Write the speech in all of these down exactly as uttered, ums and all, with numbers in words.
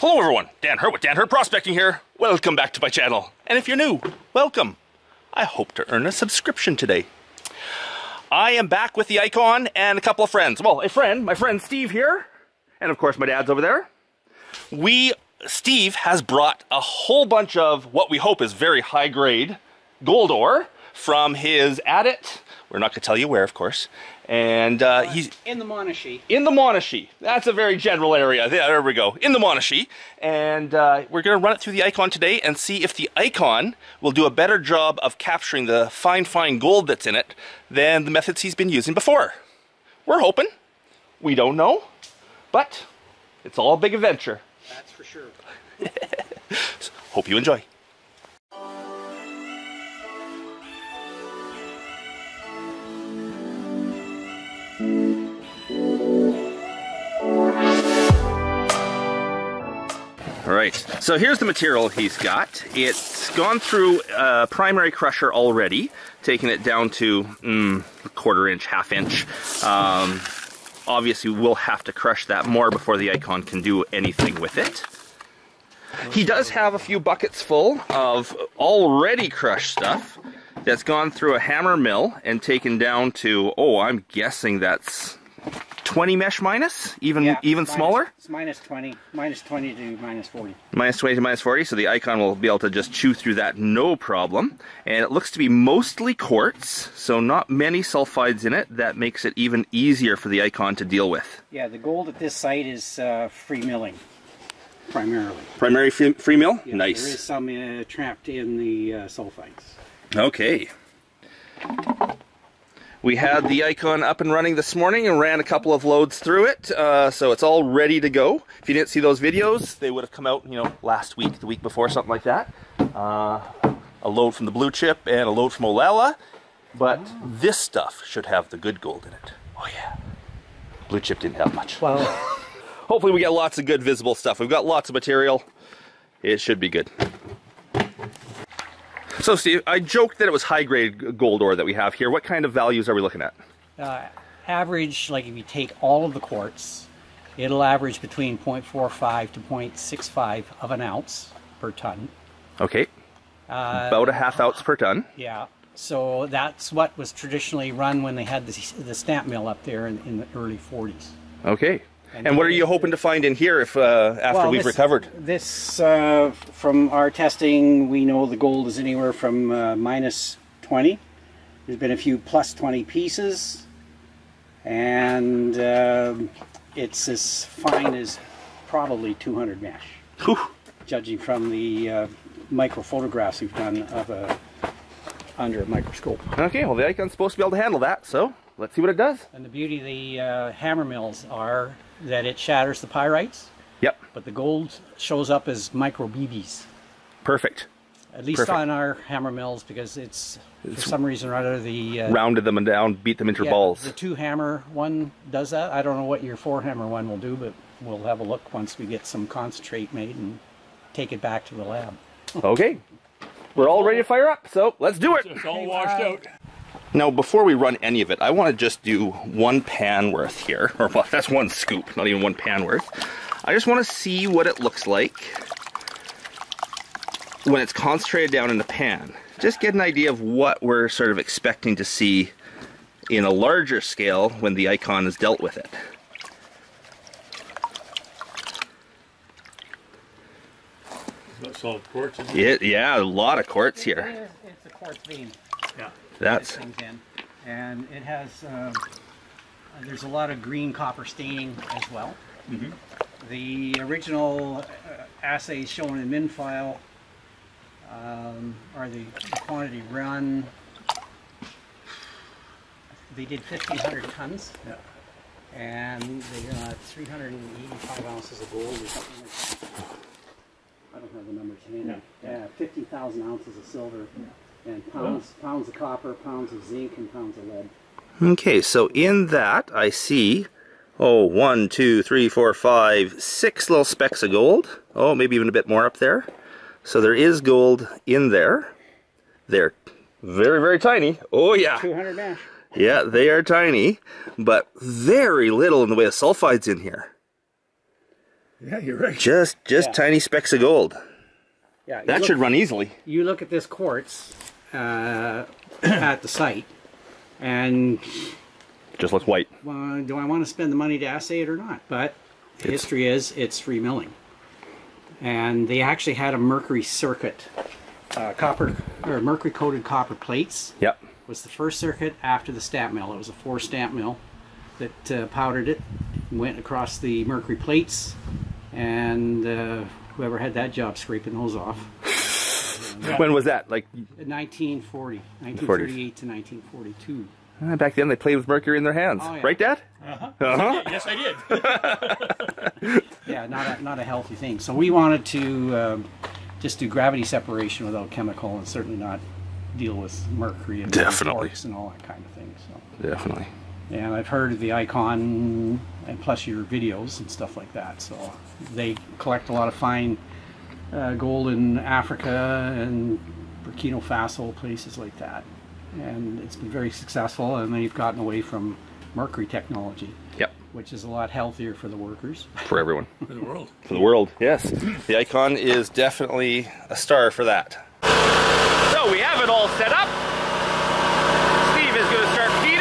Hello everyone, Dan Hurd with Dan Hurd Prospecting here. Welcome back to my channel. And if you're new, welcome. I hope to earn a subscription today. I am back with the Icon and a couple of friends. Well, a friend, my friend Steve here. And of course my dad's over there. We, Steve has brought a whole bunch of what we hope is very high grade gold ore from his adit. We're not gonna tell you where, of course. And uh, he's in the Monashee. In the Monashee. That's a very general area. There we go. In the Monashee. And uh, we're going to run it through the Icon today and see if the Icon will do a better job of capturing the fine, fine gold that's in it than the methods he's been using before. We're hoping. We don't know. But it's all a big adventure. That's for sure. So, hope you enjoy. All right, so here's the material he's got. It's gone through a primary crusher already, taking it down to mm, a quarter inch, half inch. Um, obviously, we'll have to crush that more before the Icon can do anything with it. He does have a few buckets full of already crushed stuff that's gone through a hammer mill and taken down to, oh, I'm guessing that's twenty mesh minus, even yeah, even minus, smaller. It's minus twenty, minus twenty to minus forty. Minus twenty to minus forty, so the Icon will be able to just chew through that no problem. And it looks to be mostly quartz, so not many sulfides in it. That makes it even easier for the Icon to deal with. Yeah, the gold at this site is uh, free milling, primarily. Primary free, free mill. Yeah, nice. There is some uh, trapped in the uh, sulfides. Okay. We had the Icon up and running this morning and ran a couple of loads through it, uh, so it's all ready to go. If you didn't see those videos, they would have come out, you know, last week, the week before, something like that. Uh, a load from the Blue Chip and a load from Olalla, but oh. This stuff should have the good gold in it. Oh yeah, Blue Chip didn't have much. Well, hopefully we get lots of good visible stuff. We've got lots of material. It should be good. So Steve, I joked that it was high-grade gold ore that we have here. What kind of values are we looking at? Uh, average, like if you take all of the quartz, it'll average between zero point four five to zero point six five of an ounce per ton. Okay, uh, about a half ounce per ton. Yeah, so that's what was traditionally run when they had the, the stamp mill up there in, in the early forties. Okay. And, and what are you hoping to find in here if uh, after well, we've this, recovered? This, uh, from our testing, we know the gold is anywhere from uh, minus twenty. There's been a few plus twenty pieces. And uh, it's as fine as probably two hundred mesh. Whew. Judging from the uh, micro photographs we've done of a, under a microscope. Okay, well the Icon's supposed to be able to handle that, so let's see what it does. And the beauty of the uh, hammer mills are that it shatters the pyrites. Yep. But the gold shows up as micro B Bs. Perfect. At least Perfect. on our hammer mills, because it's, for it's some reason or other, the Uh, rounded them and down, beat them into yeah, balls. The two hammer one does that. I don't know what your four hammer one will do, but we'll have a look once we get some concentrate made and take it back to the lab. Okay. We're all ready to fire up, so let's do it. It's all okay, washed bye. out. Now, before we run any of it, I want to just do one pan worth here, or well, that's one scoop, not even one pan worth. I just want to see what it looks like when it's concentrated down in the pan. Just get an idea of what we're sort of expecting to see in a larger scale when the Icon is dealt with it. That's all quartz, isn't it? it? Yeah, a lot of quartz here. It is, it's a quartz beam. Yeah. That's in. And it has uh, there's a lot of green copper staining as well. Mm-hmm. The original uh, assays shown in MinFile um, are the quantity run. They did fifteen hundred tons, yeah. And they got three hundred eighty-five ounces of gold or something like that. I don't have the numbers handy. No. Yeah, fifty thousand ounces of silver. Yeah. And pounds, pounds of copper, pounds of zinc, and pounds of lead. Okay, so in that I see, oh, one, two, three, four, five, six little specks of gold. Oh, maybe even a bit more up there. So there is gold in there. They're very, very tiny. Oh, yeah. two hundred mesh. Yeah, they are tiny, but very little in the way of sulfides in here. Yeah, you're right. Just just yeah. tiny specks of gold. Yeah, that look, should run easily. You look at this quartz uh, at the site, and just looks white. Well, do I want to spend the money to assay it or not? But the history is it's free milling, and they actually had a mercury circuit, uh, copper or mercury coated copper plates. Yep. Was the first circuit after the stamp mill. It was a four stamp mill that uh, powdered it, went across the mercury plates, and uh, whoever had that job scraping those off. uh, when was that? Like nineteen forty, nineteen thirty-eight to nineteen forty-two. Uh, back then they played with mercury in their hands, oh, yeah. right, Dad? Uh-huh. Uh-huh. Yes, I did. Yeah, not a, not a healthy thing. So we wanted to um, just do gravity separation without chemical, and certainly not deal with mercury and quartz and all that kind of thing. So. Definitely. And I've heard of the Icon, and plus your videos and stuff like that. So they collect a lot of fine uh, gold in Africa and Burkina Faso, places like that. And it's been very successful, and they've gotten away from mercury technology. Yep. Which is a lot healthier for the workers. For everyone. For the world. For the world, yes. The Icon is definitely a star for that. So we have it all set up. Steve is going to start feeding.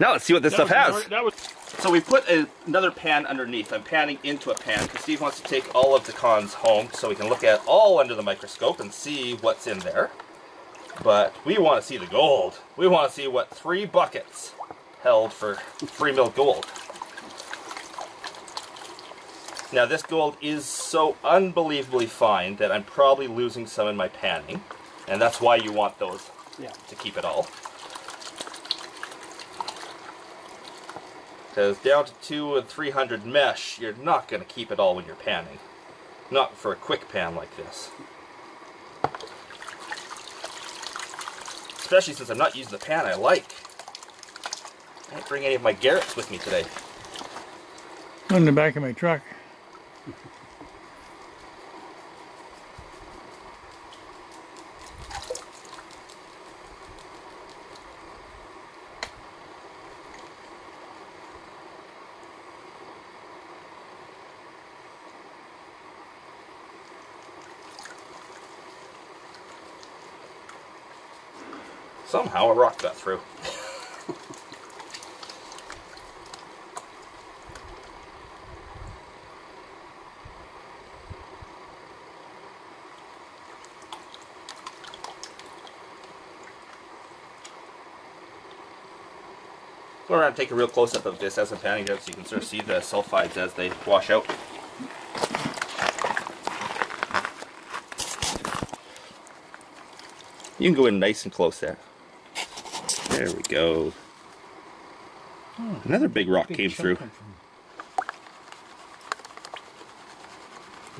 Now let's see what this that stuff has. Another, was... So we put a, another pan underneath. I'm panning into a pan because Steve wants to take all of the cons home so we can look at all under the microscope and see what's in there. But we want to see the gold. We want to see what three buckets held for free milk gold. Now this gold is so unbelievably fine that I'm probably losing some in my panning. And that's why you want those yeah. to keep it all. Because down to two and three hundred mesh, you're not going to keep it all when you're panning. Not for a quick pan like this. Especially since I'm not using the pan I like. I didn't bring any of my Garretts with me today. On the back of my truck. Somehow a rock got through. Go around and take a real close-up of this as I'm panning it out so you can sort of see the sulfides as they wash out. You can go in nice and close there. There we go. Oh, another big rock big came through. From...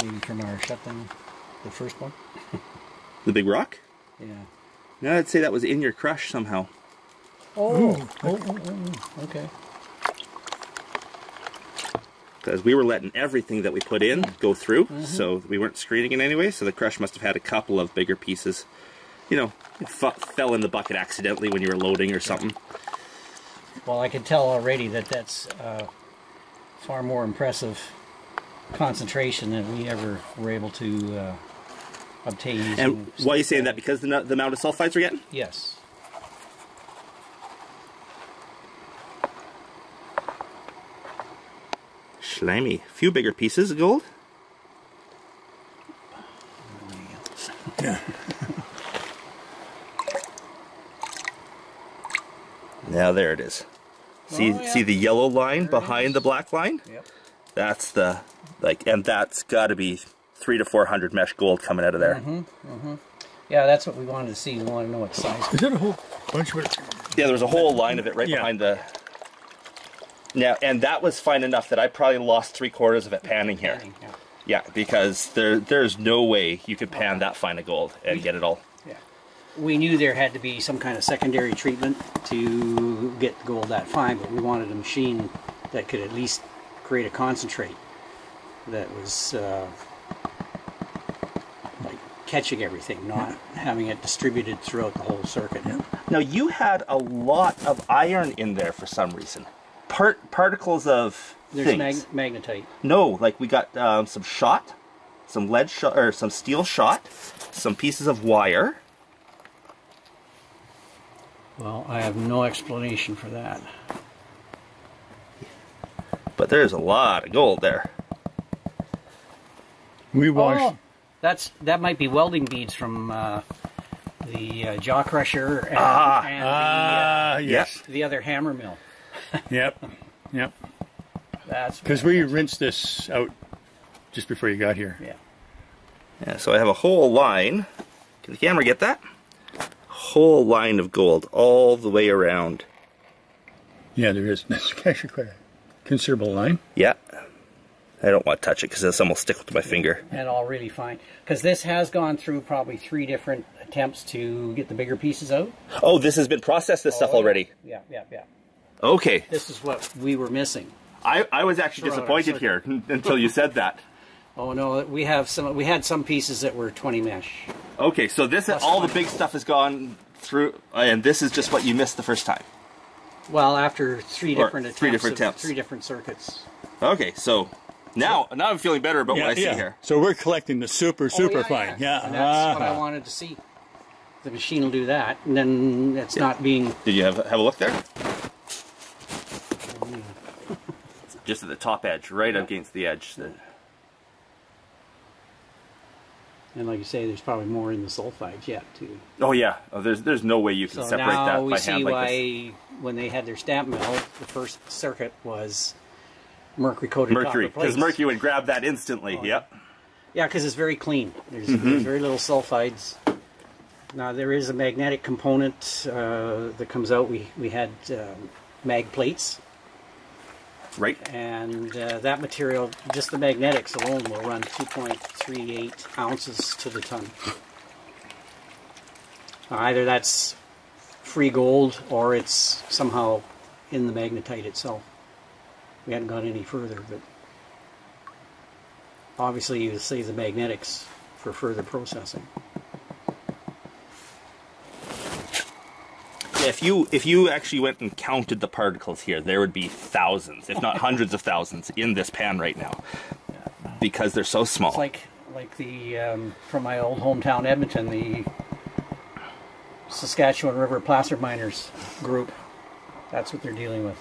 Maybe from our shutdown, the first one. The big rock? Yeah. No, I'd say that was in your crush somehow. Oh, ooh, oh, oh, oh, okay. Because we were letting everything that we put in go through, mm-hmm. so we weren't screening it anyway, so the crush must have had a couple of bigger pieces. You know, it fell in the bucket accidentally when you were loading or something. Well, I can tell already that that's uh, far more impressive concentration than we ever were able to uh, obtain. And why are you saying that? Because the, the amount of sulfides we're getting? Yes. Slimy. A few bigger pieces of gold. Yeah. Now there it is. See, oh, yeah. see the yellow line there behind the black line? Yep. That's the, like, and that's got to be three to four hundred mesh gold coming out of there. Mm-hmm, mm-hmm. Yeah, that's what we wanted to see. We wanted to know what size. Is that a whole bunch of it? Yeah, there was a whole line of it right yeah. behind the... Now, and that was fine enough that I probably lost three quarters of it panning here. Panning, yeah. yeah, because there there's no way you could pan that fine of gold and get it all. We knew there had to be some kind of secondary treatment to get the gold that fine, but we wanted a machine that could at least create a concentrate that was uh, like catching everything, not having it distributed throughout the whole circuit. Now you had a lot of iron in there for some reason. Part particles of There's things. Mag magnetite. No, like we got um, some shot, some lead shot, or some steel shot, some pieces of wire. Well, I have no explanation for that. But there's a lot of gold there. We washed. Oh, that's that might be welding beads from uh, the uh, jaw crusher and, ah, and ah, the, uh, yes. the other hammer mill. Yep, yep. That's because we rinsed this out just before you got here. Yeah. Yeah. So I have a whole line. Can the camera get that? Whole line of gold all the way around. Yeah, there is. That's actually quite a considerable line. Yeah. I don't want to touch it because some will stick to my finger. And all really fine. Because this has gone through probably three different attempts to get the bigger pieces out. Oh, this has been processed, this oh, stuff already. Yeah, yeah, yeah. Okay. This is what we were missing. I, I was actually disappointed here until you said that. Oh no, we have some. We had some pieces that were twenty mesh. Okay, so this Plus all the big stuff has gone through, and this is just what you missed the first time. Well, after three or different attempts, three different attempts, three different circuits. Okay, so now now I'm feeling better about yeah, what I yeah. see here. So we're collecting the super super oh, yeah, fine. Yeah, yeah. And that's uh -huh. what I wanted to see. The machine will do that, and then it's yeah. not being. Did you have have a look there? Just at the top edge, right yeah. against the edge. The, And like you say, there's probably more in the sulfides yet too. Oh yeah, oh, there's there's no way you can so separate that by hand like this. So now we see why when they had their stamp mill, the first circuit was mercury coated mercury, because mercury would grab that instantly. Oh, yep. Yeah, because it's very clean. There's, mm-hmm. there's very little sulfides. Now there is a magnetic component uh, that comes out. We we had um, mag plates. Right. And uh, that material, just the magnetics alone, will run two point three eight ounces to the ton. Uh, either that's free gold or it's somehow in the magnetite itself. We hadn't gone any further, but obviously you save the magnetics for further processing. If you if you actually went and counted the particles here, there would be thousands, if not hundreds of thousands, in this pan right now, because they're so small. It's like like the um, from my old hometown Edmonton, the Saskatchewan River placer miners group. That's what they're dealing with,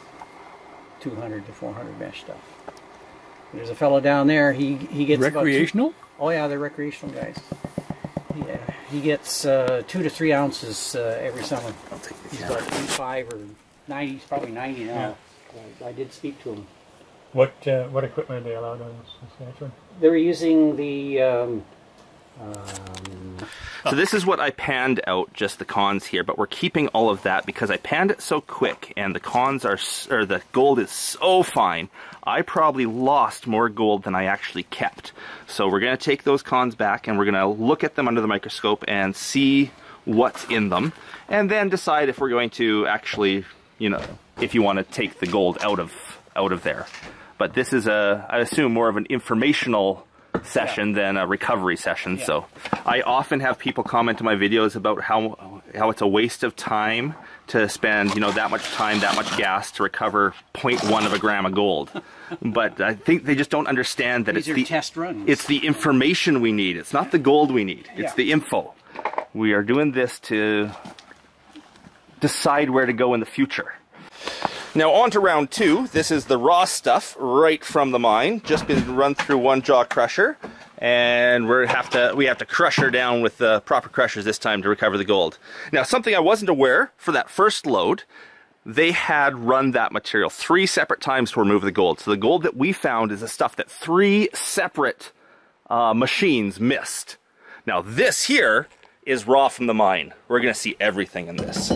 two hundred to four hundred mesh stuff. There's a fellow down there. He he gets recreational. About two, oh yeah, they're recreational guys. Yeah, he gets uh, two to three ounces uh, every summer. He's got five or ninety, he's probably ninety now. Yeah. I, I did speak to him. What uh, what equipment are they allowed on Saskatchewan? They're using the. Um, um, so this is what I panned out, just the cons here, but we're keeping all of that because I panned it so quick, and the cons are, or the gold is so fine. I probably lost more gold than I actually kept. So we're going to take those cons back, and we're going to look at them under the microscope and see what's in them, and then decide if we're going to actually, you know, if you want to take the gold out of out of there. But this is a, I assume, more of an informational session yeah. than a recovery session. Yeah. So I often have people comment to my videos about how how it's a waste of time to spend, you know, that much time, that much gas to recover zero point one of a gram of gold. But I think they just don't understand that These it's the test runs. It's the information we need. It's not the gold we need. It's yeah. the info. We are doing this to decide where to go in the future. Now on to round two. This is the raw stuff right from the mine. Just been run through one jaw crusher, and we have to we have to crush her down with the proper crushers this time to recover the gold. Now something I wasn't aware for that first load, they had run that material three separate times to remove the gold. So the gold that we found is the stuff that three separate uh, machines missed. Now this here is raw from the mine. We're gonna see everything in this.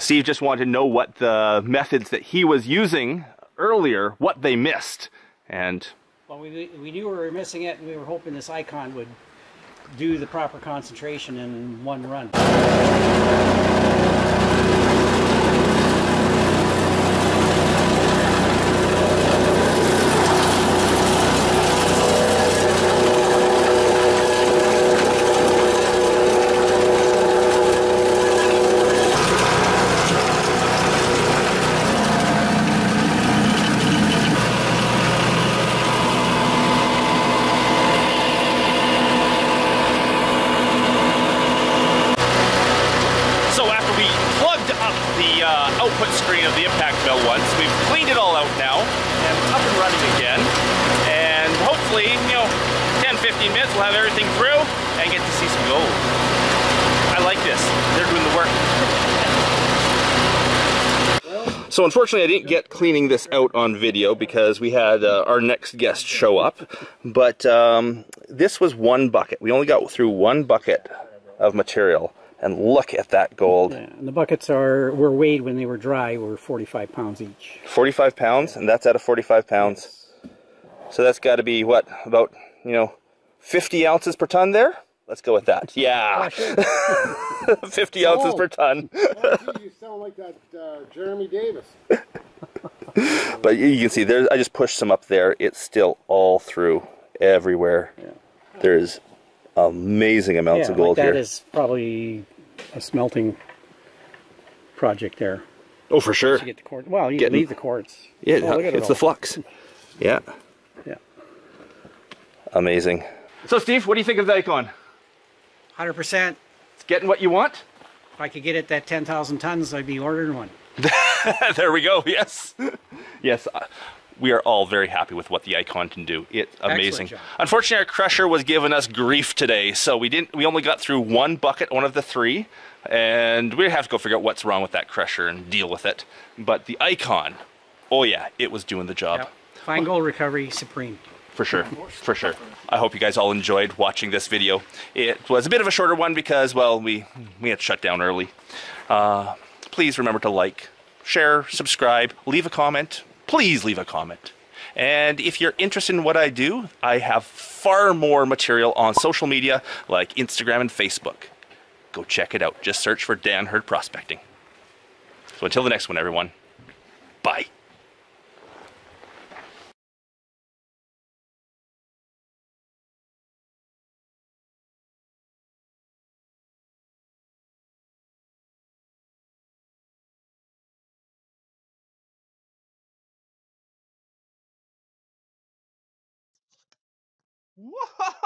Steve just wanted to know what the methods that he was using earlier, what they missed, and... Well, we, we knew we were missing it, and we were hoping this Icon would do the proper concentration in one run. So unfortunately I didn't get cleaning this out on video because we had uh, our next guest show up, but um, this was one bucket. We only got through one bucket of material, and look at that gold. Yeah, and the buckets are were weighed when they were dry, were forty-five pounds each. forty-five pounds, and that's out of forty-five pounds. So that's got to be, what, about, you know, fifty ounces per ton there? Let's go with that. Yeah. fifty ounces per ton. Why do you sound like that uh, Jeremy Davis? But you can see, there's, I just pushed some up there. It's still all through everywhere. Yeah. There's amazing amounts yeah, of gold like that here. That is probably a smelting project there. Oh, for sure. You get the quartz. Well, you Getting, leave the quartz. Yeah, oh, look at it's it the flux. Yeah. Yeah. Amazing. So, Steve, what do you think of the Icon? one hundred percent. It's getting what you want? If I could get it that ten thousand tons, I'd be ordering one. There we go, yes. Yes, uh, we are all very happy with what the Icon can do. It's amazing. Unfortunately, our crusher was giving us grief today, so we didn't. We only got through one bucket, one of the three, and we have to go figure out what's wrong with that crusher and deal with it. But the Icon, oh yeah, it was doing the job. Yep. Fine gold recovery, supreme. For sure, for sure. I hope you guys all enjoyed watching this video. It was a bit of a shorter one because, well, we, we had to shut down early. Uh, please remember to like, share, subscribe, leave a comment. Please leave a comment. And if you're interested in what I do, I have far more material on social media like Instagram and Facebook. Go check it out. Just search for Dan Hurd Prospecting. So until the next one, everyone, bye. Whoa!